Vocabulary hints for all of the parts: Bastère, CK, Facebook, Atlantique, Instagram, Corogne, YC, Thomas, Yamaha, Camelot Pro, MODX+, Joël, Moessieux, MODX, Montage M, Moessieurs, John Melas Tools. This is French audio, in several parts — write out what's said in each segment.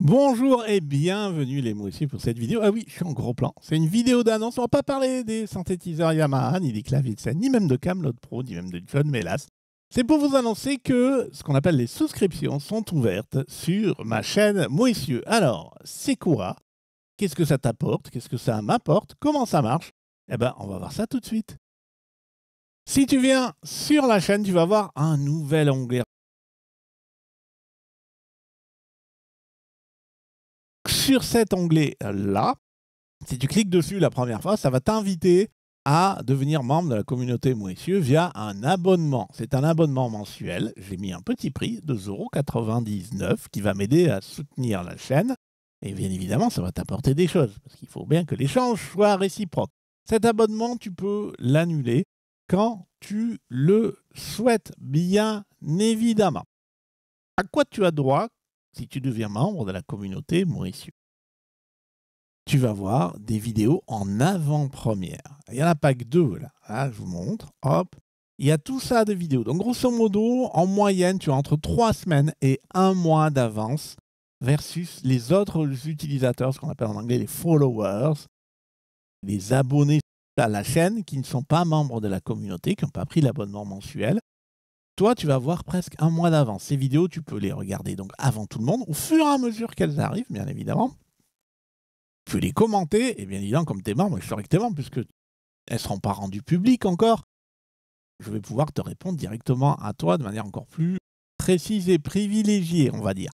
Bonjour et bienvenue les Moessieurs pour cette vidéo. Ah oui, je suis en gros plan. C'est une vidéo d'annonce. On ne va pas parler des synthétiseurs Yamaha, ni des claviers de scène, ni même de Camelot Pro, ni même de John Melas. C'est pour vous annoncer que ce qu'on appelle les souscriptions sont ouvertes sur ma chaîne Moessieux. Alors, c'est quoi? Qu'est-ce que ça t'apporte? Qu'est-ce que ça m'apporte? Comment ça marche? Eh bien, on va voir ça tout de suite. Si tu viens sur la chaîne, tu vas voir un nouvel onglet. Sur cet onglet-là, si tu cliques dessus la première fois, ça va t'inviter à devenir membre de la communauté Moessieux via un abonnement. C'est un abonnement mensuel. J'ai mis un petit prix, 2,99 €, qui va m'aider à soutenir la chaîne. Et bien évidemment, ça va t'apporter des choses, parce qu'il faut bien que l'échange soit réciproque. Cet abonnement, tu peux l'annuler quand tu le souhaites, bien évidemment. À quoi tu as droit si tu deviens membre de la communauté Moessieux? Tu vas voir des vidéos en avant-première. Il n'y en a pas que deux, là. Là, je vous montre. Hop. Il y a tout ça de vidéos. Donc, grosso modo, en moyenne, tu as entre 3 semaines et 1 mois d'avance versus les autres utilisateurs, ce qu'on appelle en anglais les followers, les abonnés à la chaîne qui ne sont pas membres de la communauté, qui n'ont pas pris l'abonnement mensuel. Toi, tu vas avoir presque 1 mois d'avance. Ces vidéos, tu peux les regarder donc avant tout le monde, au fur et à mesure qu'elles arrivent, bien évidemment. Tu peux les commenter, et bien évidemment, comme t'es membre, directement, puisque elles ne seront pas rendues publiques encore, je vais pouvoir te répondre directement à toi de manière encore plus précise et privilégiée, on va dire.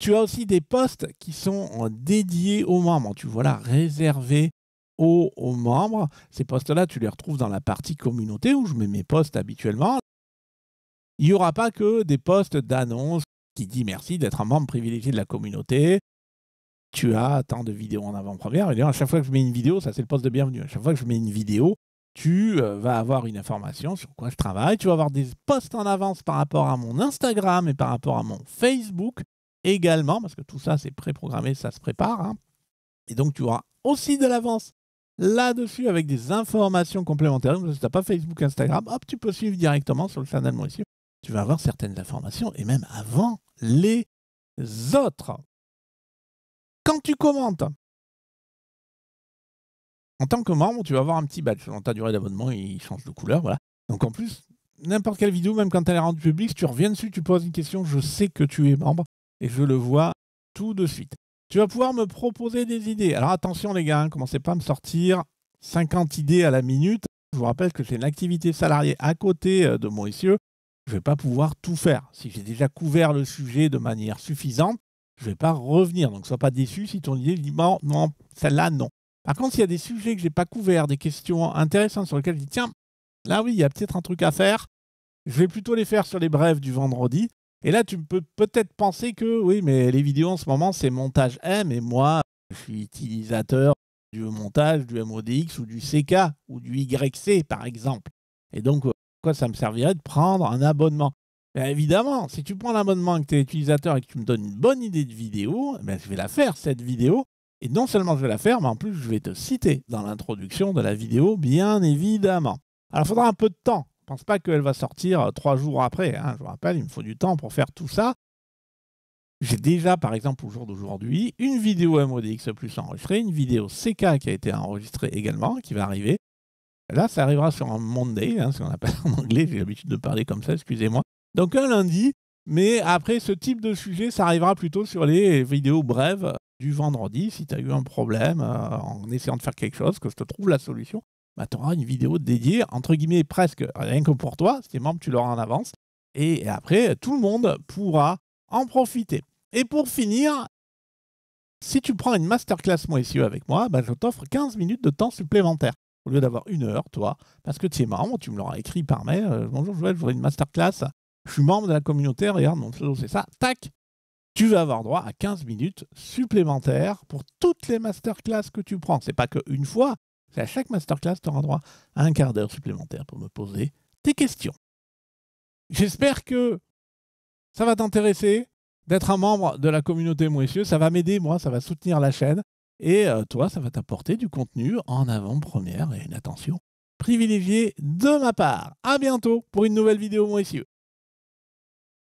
Tu as aussi des posts qui sont dédiés aux membres. Tu vois là, réservés aux membres. Ces posts-là, tu les retrouves dans la partie communauté où je mets mes posts habituellement. Il n'y aura pas que des posts d'annonce qui disent merci d'être un membre privilégié de la communauté. Tu as tant de vidéos en avant-première. À chaque fois que je mets une vidéo, ça c'est le poste de bienvenue. À chaque fois que je mets une vidéo, tu vas avoir une information sur quoi je travaille. Tu vas avoir des posts en avance par rapport à mon Instagram et par rapport à mon Facebook également, parce que tout ça c'est préprogrammé, ça se prépare. Hein. Et donc tu auras aussi de l'avance là-dessus avec des informations complémentaires. Si tu n'as pas Facebook, Instagram, hop, tu peux suivre directement sur le channel Moessieux. Tu vas avoir certaines informations et même avant les autres. Quand tu commentes, en tant que membre, tu vas avoir un petit badge. Dans ta durée d'abonnement, il change de couleur. Voilà. Donc en plus, n'importe quelle vidéo, même quand elle est rendue publique, si tu reviens dessus, tu poses une question, je sais que tu es membre et je le vois tout de suite. Tu vas pouvoir me proposer des idées. Alors attention les gars, hein, commencez pas à me sortir 50 idées à la minute. Je vous rappelle que j'ai une activité salariée à côté de Moessieux. Je ne vais pas pouvoir tout faire. Si j'ai déjà couvert le sujet de manière suffisante, je ne vais pas revenir, donc ne sois pas déçu si ton idée dit bon, non, celle-là, non. Par contre, s'il y a des sujets que je n'ai pas couverts, des questions intéressantes sur lesquelles je dis tiens, là oui, il y a peut-être un truc à faire, je vais plutôt les faire sur les brèves du vendredi. Et là, tu peux peut-être penser que oui, mais les vidéos en ce moment, c'est Montage M, et moi, je suis utilisateur du montage, du MODX ou du CK ou du YC, par exemple. Et donc, quoi ça me servirait de prendre un abonnement? Bien évidemment, si tu prends l'abonnement et que tu es utilisateur et que tu me donnes une bonne idée de vidéo, bien je vais la faire, cette vidéo. Et non seulement je vais la faire, mais en plus je vais te citer dans l'introduction de la vidéo, bien évidemment. Alors il faudra un peu de temps. Je ne pense pas qu'elle va sortir 3 jours après. Hein. Je vous rappelle, il me faut du temps pour faire tout ça. J'ai déjà, par exemple, au jour d'aujourd'hui, une vidéo MODX+ enregistrée, une vidéo CK qui a été enregistrée également, qui va arriver. Là, ça arrivera sur un Monday, hein, ce qu'on appelle en anglais. J'ai l'habitude de parler comme ça, excusez-moi. Donc un lundi, mais après ce type de sujet, ça arrivera plutôt sur les vidéos brèves du vendredi. Si tu as eu un problème en essayant de faire quelque chose, que je te trouve la solution, bah, tu auras une vidéo dédiée, entre guillemets presque, rien que pour toi, si tu es membre, tu l'auras en avance. Et après, tout le monde pourra en profiter. Et pour finir, si tu prends une masterclass Moessieux avec moi, bah, je t'offre 15 minutes de temps supplémentaire. Au lieu d'avoir 1 heure, toi, parce que tu es membre, tu me l'auras écrit par mail, bonjour Joël, je voudrais une masterclass. Je suis membre de la communauté, regarde, mon pseudo c'est ça, tac, tu vas avoir droit à 15 minutes supplémentaires pour toutes les masterclass que tu prends. C'est pas qu'une fois, c'est à chaque masterclass, tu auras droit à 1/4 d'heure supplémentaire pour me poser tes questions. J'espère que ça va t'intéresser d'être un membre de la communauté Moessieux, ça va m'aider, moi, ça va soutenir la chaîne, et toi, ça va t'apporter du contenu en avant-première et une attention privilégiée de ma part. À bientôt pour une nouvelle vidéo Moessieux.